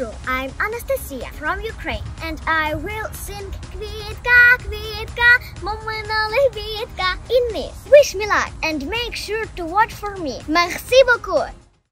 usual, I'm Anastasia from Ukraine and I will sing Kvitka Kvitka Momenale Kvitka in this. Wish me luck and make sure to watch for me. Merci beaucoup!